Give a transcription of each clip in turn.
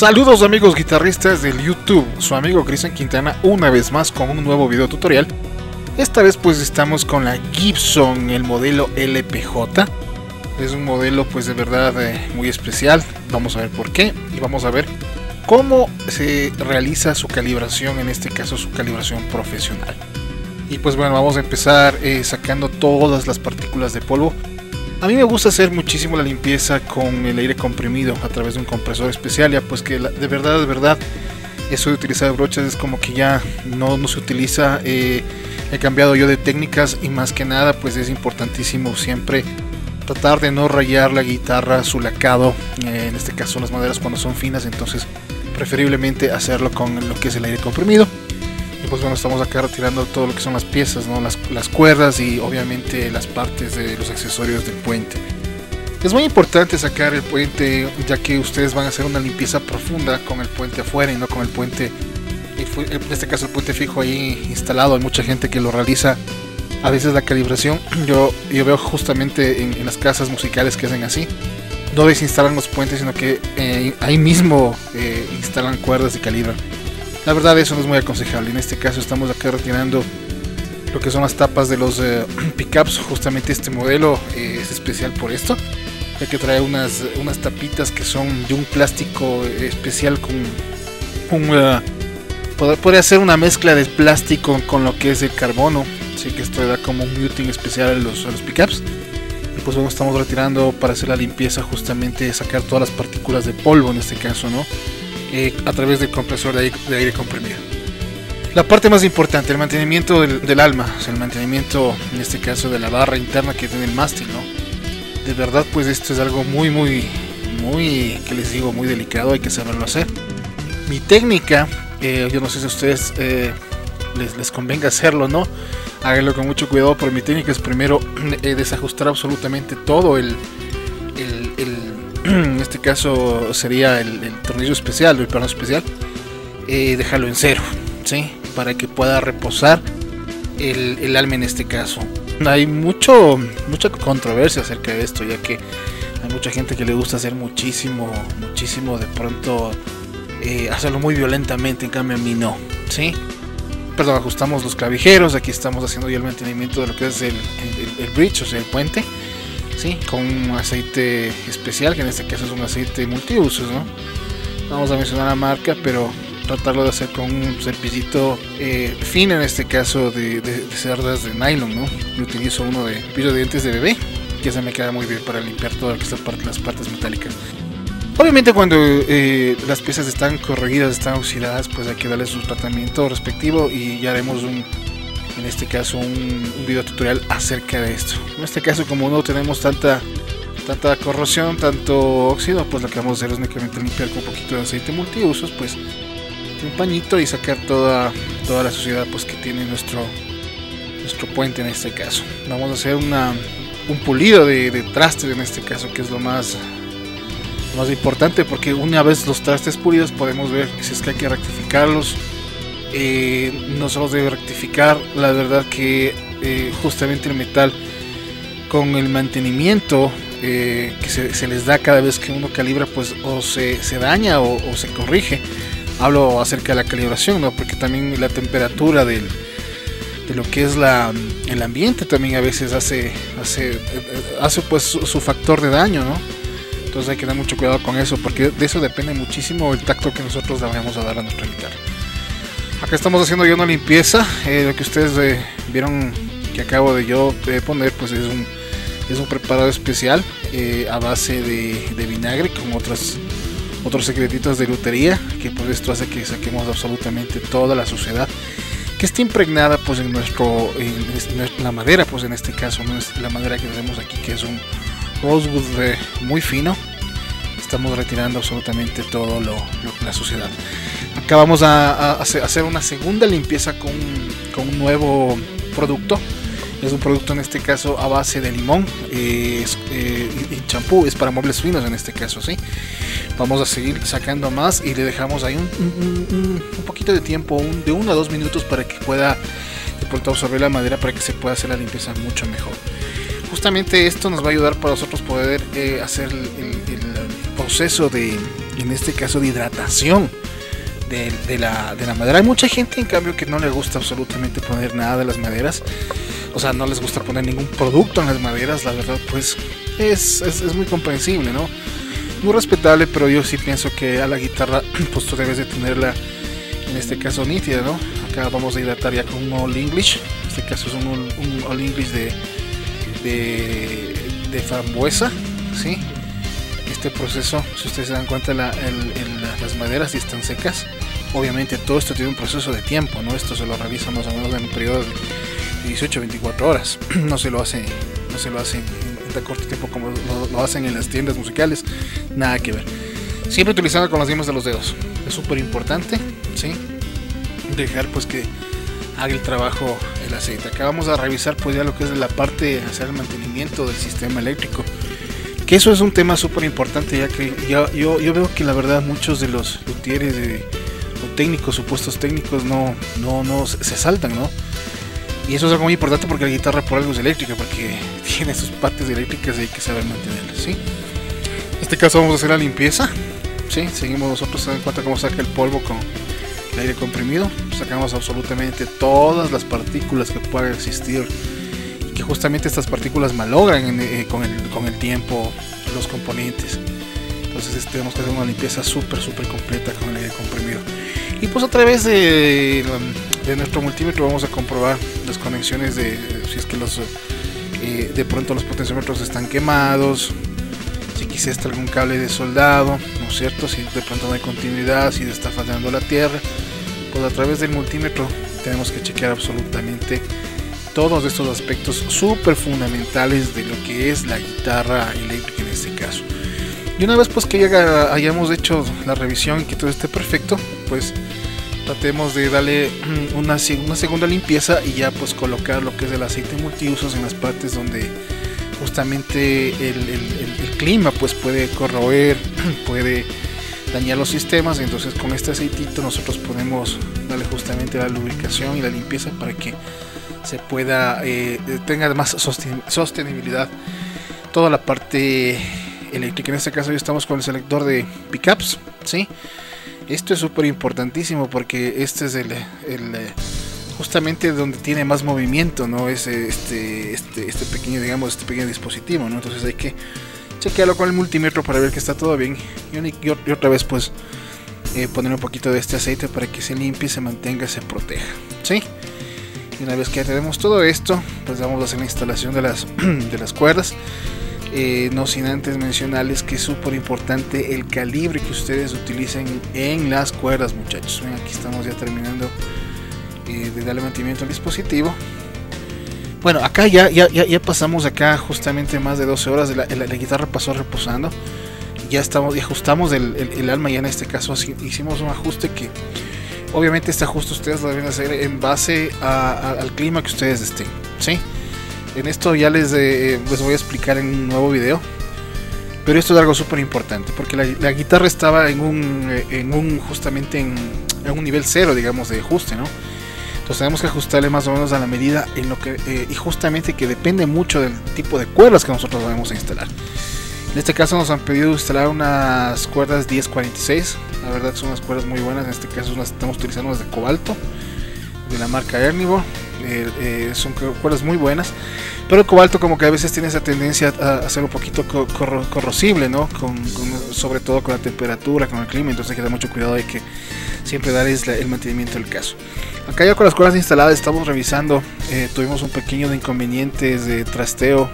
Saludos amigos guitarristas del YouTube, su amigo Cristian Quintana una vez más con un nuevo video tutorial. Esta vez pues estamos con la Gibson, el modelo LPJ. Es un modelo pues de verdad muy especial, vamos a ver por qué y vamos a ver cómo se realiza su calibración, en este caso su calibración profesional. Y pues bueno, vamos a empezar sacando todas las partículas de polvo. A mí me gusta hacer muchísimo la limpieza con el aire comprimido a través de un compresor especial, ya pues que de verdad eso de utilizar brochas es como que ya no se utiliza. He cambiado yo de técnicas y más que nada pues es importantísimo siempre tratar de no rayar la guitarra, su lacado, en este caso las maderas cuando son finas, entonces preferiblemente hacerlo con lo que es el aire comprimido. Y pues bueno, estamos acá retirando todo lo que son las piezas, ¿no? las cuerdas y obviamente las partes de los accesorios del puente. Es muy importante sacar el puente, ya que ustedes van a hacer una limpieza profunda con el puente afuera y no con el puente, en este caso el puente fijo ahí instalado. Hay mucha gente que lo realiza a veces la calibración. Yo veo justamente en las casas musicales que hacen así. No desinstalan los puentes, sino que ahí mismo instalan cuerdas y calibran. La verdad eso no es muy aconsejable. En este caso estamos acá retirando lo que son las tapas de los pickups. Justamente este modelo es especial por esto, ya que trae unas tapitas que son de un plástico especial con un... podría ser una mezcla de plástico con lo que es el carbono, así que esto da como un muting especial a los pickups. Y pues bueno, estamos retirando para hacer la limpieza, justamente sacar todas las partículas de polvo en este caso, ¿no? A través del compresor de aire comprimido. La parte más importante, el mantenimiento del alma, o sea, el mantenimiento en este caso de la barra interna que tiene el mástil, ¿no? De verdad pues esto es algo muy que les digo, muy delicado, hay que saberlo hacer. Mi técnica, yo no sé si a ustedes les convenga hacerlo, ¿no? Háganlo con mucho cuidado, pero mi técnica es primero desajustar absolutamente todo en este caso sería el tornillo especial, el plano especial, dejarlo en cero, ¿sí? Para que pueda reposar el alma en este caso. Hay mucha controversia acerca de esto, ya que hay mucha gente que le gusta hacer muchísimo de pronto, hacerlo muy violentamente, en cambio a mí no, ¿sí? Perdón, ajustamos los clavijeros, aquí estamos haciendo ya el mantenimiento de lo que es el bridge, o sea el puente. Sí, con un aceite especial, que en este caso es un aceite multiusos, ¿no? Vamos a mencionar la marca, pero tratarlo de hacer con un cepillito fino, en este caso de cerdas de nylon, ¿no? Yo utilizo uno de cepillo de dientes de bebé, que se me queda muy bien para limpiar todas las partes metálicas. Obviamente cuando las piezas están corroídas, están oxidadas, pues hay que darle su tratamiento respectivo y ya haremos en este caso un video tutorial acerca de esto. En este caso, como no tenemos tanta corrosión, tanto óxido, pues lo que vamos a hacer es únicamente limpiar con un poquito de aceite multiusos, pues un pañito, y sacar toda la suciedad pues que tiene nuestro puente. En este caso vamos a hacer un pulido de trastes, en este caso, que es lo más importante, porque una vez los trastes pulidos podemos ver si es que hay que rectificarlos. No se los debe rectificar. La verdad que justamente el metal, con el mantenimiento que se les da cada vez que uno calibra, pues o se daña o se corrige. Hablo acerca de la calibración, ¿no? Porque también la temperatura de lo que es el ambiente también a veces hace pues su factor de daño, ¿no? Entonces hay que tener mucho cuidado con eso, porque de eso depende muchísimo el tacto que nosotros le vamos a dar a nuestra guitarra. Acá estamos haciendo ya una limpieza. Lo que ustedes vieron que acabo de yo poner, pues es un preparado especial a base de vinagre, con otros secretitos de lutería, que pues esto hace que saquemos absolutamente toda la suciedad que está impregnada pues en la madera, pues en este caso, ¿no? Es la madera que tenemos aquí, que es un rosewood muy fino. Estamos retirando absolutamente todo la suciedad. Acá vamos a hacer una segunda limpieza con un nuevo producto. Es un producto, en este caso, a base de limón y champú. Es para muebles finos en este caso, ¿sí? Vamos a seguir sacando más y le dejamos ahí un poquito de tiempo, de 1 a 2 minutos, para que pueda de pronto absorber la madera, para que se pueda hacer la limpieza mucho mejor. Justamente esto nos va a ayudar para nosotros poder hacer el proceso de en este caso de hidratación de la madera. Hay mucha gente en cambio que no le gusta absolutamente poner nada de las maderas, o sea, no les gusta poner ningún producto en las maderas. La verdad, pues es muy comprensible, ¿no? Muy respetable, pero yo sí pienso que a la guitarra pues tú debes de tenerla en este caso nítida, ¿no? Acá vamos a hidratar ya con un All English. En este caso es un All English de frambuesa, ¿sí? Este proceso, si ustedes se dan cuenta, las maderas sí están secas. Obviamente todo esto tiene un proceso de tiempo, ¿no? Esto se lo realiza más o menos en un periodo de 18-24 horas. No se lo hace en tan corto tiempo como lo hacen en las tiendas musicales. Nada que ver. Siempre utilizando con las yemas de los dedos. Es súper importante, ¿sí? Dejar pues que haga el trabajo el aceite. Acá vamos a revisar pues ya lo que es la parte de hacer el mantenimiento del sistema eléctrico. Que eso es un tema súper importante, ya que yo veo que la verdad muchos de los luthieres o técnicos, supuestos técnicos, no se saltan, ¿no? Y eso es algo muy importante porque la guitarra por algo es eléctrica, porque tiene sus partes eléctricas y hay que saber mantenerlas, ¿sí? En este caso vamos a hacer la limpieza, ¿sí? Seguimos nosotros, se dan cuenta cómo saca el polvo con el aire comprimido. Sacamos absolutamente todas las partículas que puedan existir, y que justamente estas partículas malogran con el tiempo los componentes. Entonces tenemos que hacer una limpieza súper completa con el aire comprimido. Y pues a través de nuestro multímetro vamos a comprobar las conexiones de si es que de pronto los potenciómetros están quemados, si quizás está algún cable de soldado, ¿no es cierto? Si de pronto no hay continuidad, si está fallando la tierra, pues a través del multímetro tenemos que chequear absolutamente todos estos aspectos súper fundamentales de lo que es la guitarra eléctrica en este caso. Y una vez pues que hayamos hecho la revisión y que todo esté perfecto, pues tratemos de darle una segunda limpieza y ya pues colocar lo que es el aceite multiusos en las partes donde justamente el clima pues puede corroer, puede dañar los sistemas. Entonces con este aceitito nosotros podemos darle justamente la lubricación y la limpieza para que se pueda tenga más sostenibilidad toda la parte eléctrica. En este caso ya estamos con el selector de pickups, ¿sí? Esto es súper importantísimo porque este es el justamente donde tiene más movimiento, ¿no? Es este pequeño, digamos, este pequeño dispositivo, ¿no? Entonces hay que chequearlo con el multímetro para ver que está todo bien. Y otra vez pues poner un poquito de este aceite para que se limpie, se mantenga, se proteja, ¿sí? Y una vez que ya tenemos todo esto, pues vamos a hacer la instalación de las cuerdas. No sin antes mencionarles que es súper importante el calibre que ustedes utilicen en las cuerdas, muchachos. Bien, aquí estamos ya terminando de darle mantenimiento al dispositivo. Bueno, acá ya pasamos acá justamente más de 12 horas, la guitarra pasó reposando. Ya ajustamos el alma, ya en este caso hicimos un ajuste que obviamente este ajuste ustedes lo deben hacer en base al clima que ustedes estén, ¿sí? En esto ya les voy a explicar en un nuevo video, pero esto es algo súper importante porque la guitarra estaba justamente en un nivel cero, digamos, de ajuste, ¿no? Entonces tenemos que ajustarle más o menos a la medida en lo que y justamente que depende mucho del tipo de cuerdas que nosotros vamos a instalar. En este caso nos han pedido instalar unas cuerdas 1046. La verdad son unas cuerdas muy buenas. En este caso estamos utilizando unas de cobalto de la marca Ernivo. Son cuerdas muy buenas, pero el cobalto como que a veces tiene esa tendencia a ser un poquito corrosible, ¿no? Sobre todo con la temperatura, con el clima. Entonces hay que dar mucho cuidado, hay que siempre dar el mantenimiento del caso. Acá ya con las cuerdas instaladas estamos revisando. Tuvimos un pequeño de inconvenientes de trasteo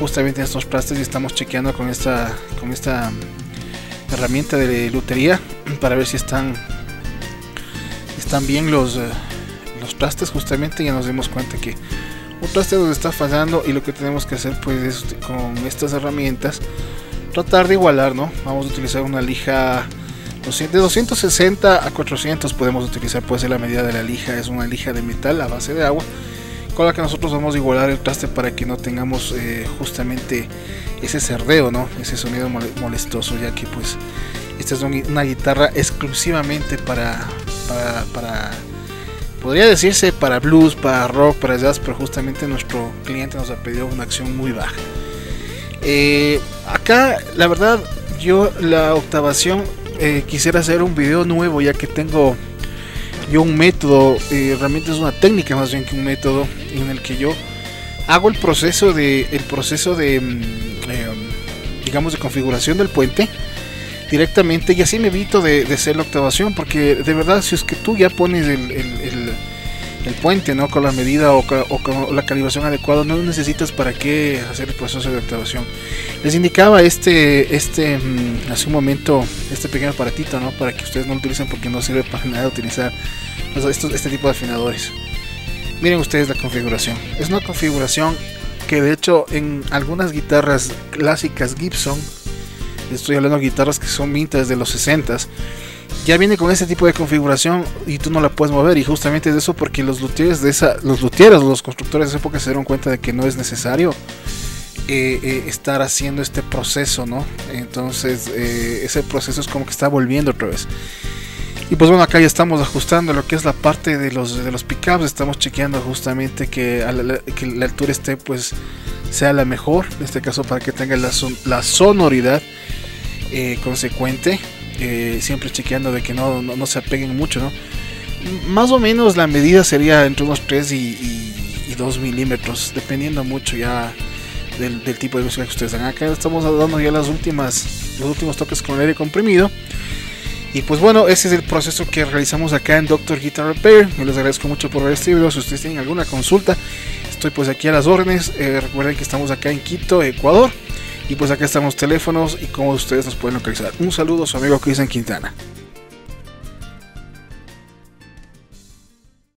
justamente en estos trastes, y estamos chequeando con esta herramienta de lutería para ver si están bien los trastes. Justamente ya nos dimos cuenta que un traste nos está fallando, y lo que tenemos que hacer pues es con estas herramientas tratar de igualar, ¿no? Vamos a utilizar una lija de 260 a 400 podemos utilizar pues en la medida de la lija. Es una lija de metal a base de agua con la que nosotros vamos a igualar el traste para que no tengamos justamente ese cerdeo, ¿no? Ese sonido molestoso, ya que pues esta es una guitarra exclusivamente para podría decirse para blues, para rock, para jazz, pero justamente nuestro cliente nos ha pedido una acción muy baja. Acá la verdad yo la octavación quisiera hacer un video nuevo, ya que tengo yo un método, realmente es una técnica más bien que un método, en el que yo hago el proceso de digamos, de configuración del puente directamente, y así me evito de hacer la octavación, porque de verdad, si es que tú ya pones el puente, ¿no?, con la medida o con la calibración adecuada, no necesitas para qué hacer el proceso de octavación. Les indicaba hace un momento este pequeño aparatito, ¿no?, para que ustedes no lo utilicen, porque no sirve para nada utilizar este tipo de afinadores. Miren ustedes la configuración. Es una configuración que de hecho en algunas guitarras clásicas Gibson, estoy hablando de guitarras que son vintage de los 60s, ya viene con este tipo de configuración y tú no la puedes mover, y justamente es eso, porque los luthieres los constructores de esa época se dieron cuenta de que no es necesario estar haciendo este proceso, ¿no? Entonces ese proceso es como que está volviendo otra vez. Y pues bueno, acá ya estamos ajustando lo que es la parte de los pickups, estamos chequeando justamente que la altura esté, pues, sea la mejor, en este caso para que tenga la sonoridad consecuente, siempre chequeando de que no se apeguen mucho, ¿no? Más o menos la medida sería entre unos 3 y 2 milímetros, dependiendo mucho ya del tipo de música que ustedes hagan. Acá estamos dando ya los últimos toques con el aire comprimido. Y pues bueno, ese es el proceso que realizamos acá en Doctor Guitar Repair. Yo les agradezco mucho por ver este video. Si ustedes tienen alguna consulta, estoy pues aquí a las órdenes. Recuerden que estamos acá en Quito, Ecuador. Y pues acá están los teléfonos y cómo ustedes nos pueden localizar. Un saludo a su amigo Cristian Quintana.